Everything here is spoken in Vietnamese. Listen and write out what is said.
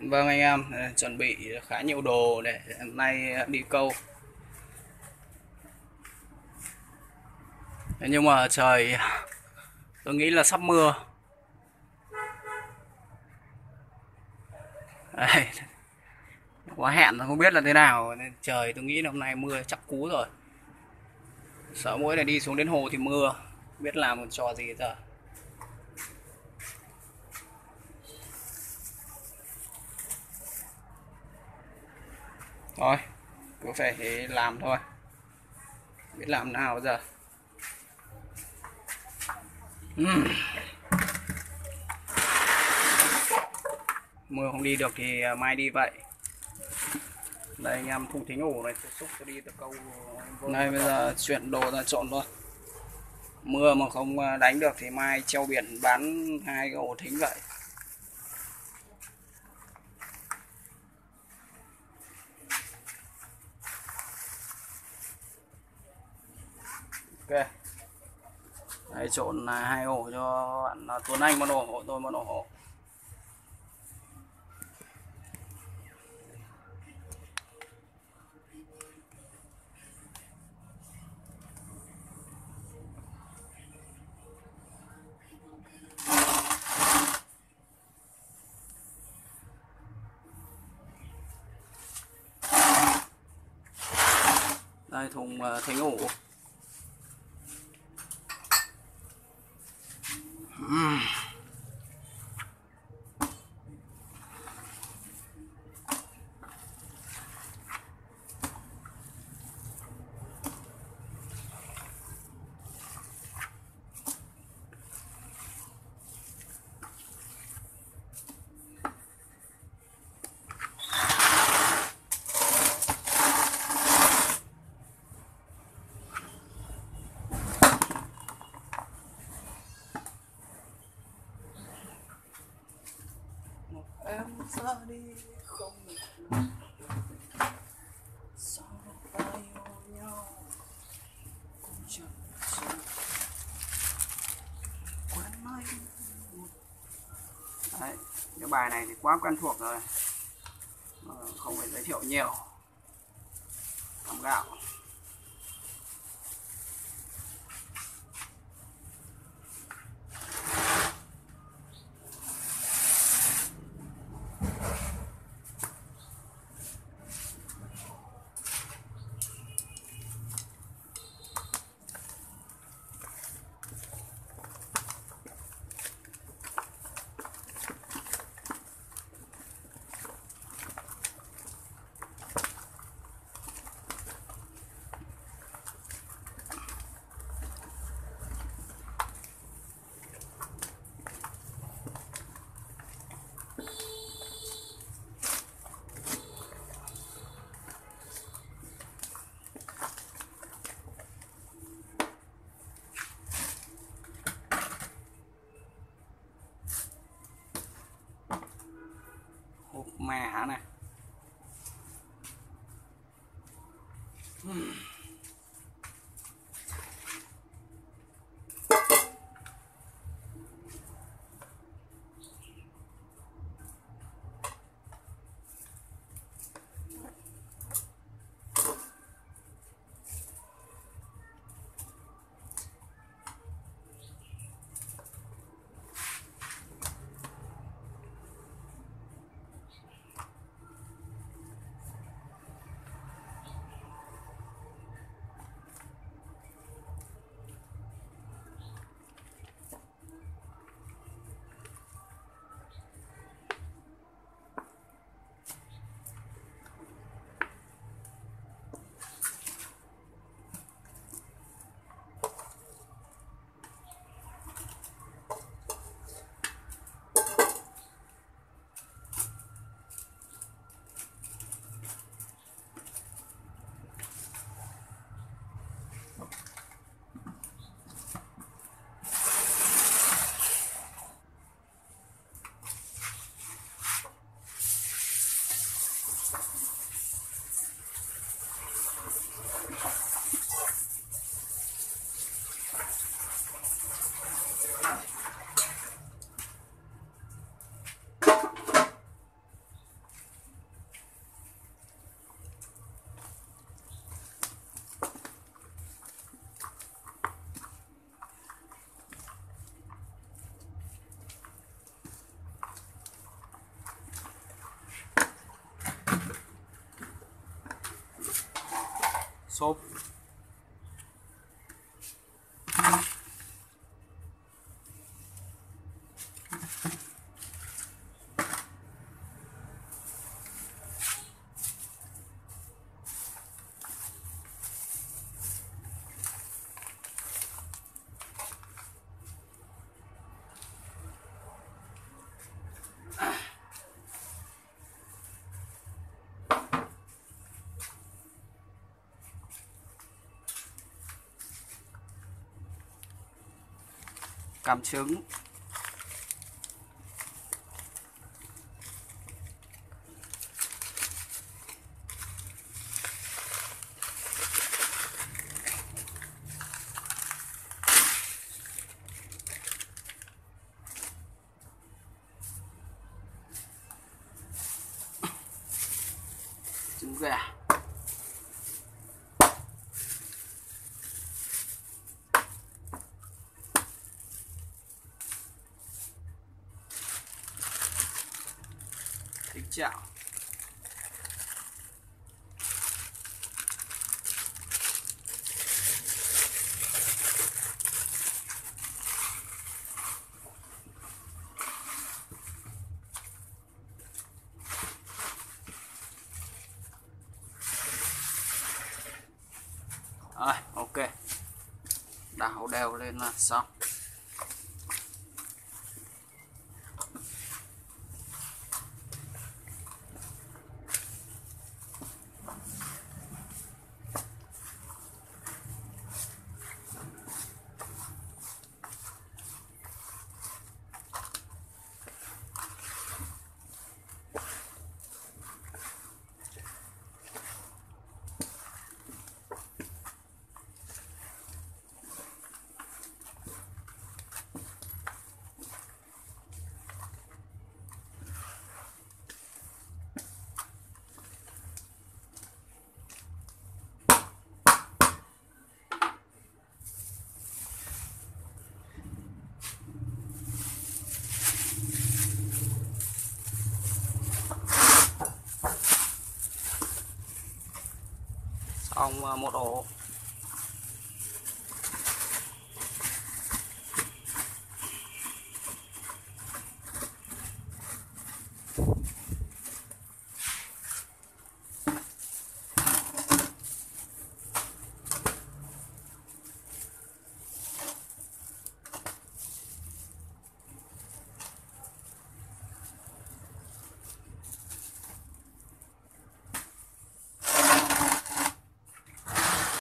Vâng anh em, chuẩn bị khá nhiều đồ để hôm nay đi câu. Nhưng mà trời, tôi nghĩ là sắp mưa. Đấy, quá hẹn không biết là thế nào. Trời, tôi nghĩ là hôm nay mưa chắc cú rồi. Sợ mỗi này đi xuống đến hồ thì mưa, biết làm một trò gì giờ. Thôi, cứ phải làm thôi. Biết làm nào giờ. Mưa không đi được thì mai đi vậy. Đây anh em thùng thính ủ này, xúc tôi đi từ câu. Đây bây giờ chuyển đồ ra trộn thôi. Mưa mà không đánh được thì mai treo biển bán hai cái ổ thính vậy. Ok. Đấy, trộn hai ổ cho bạn Tuấn Anh một ổ, tôi một ổ. Đây thùng thính ủ. Em ra đi không được. Sao phải yêu nhau cũng chẳng chẳng quên mãi. Đấy, cái bài này thì quá quen thuộc rồi, không phải giới thiệu nhiều. Làm gạo mẹ này. xốp. Cắm trứng. Trứng gà. Thịt chảo. À, ok, đảo đều lên là xong. Xong một ổ.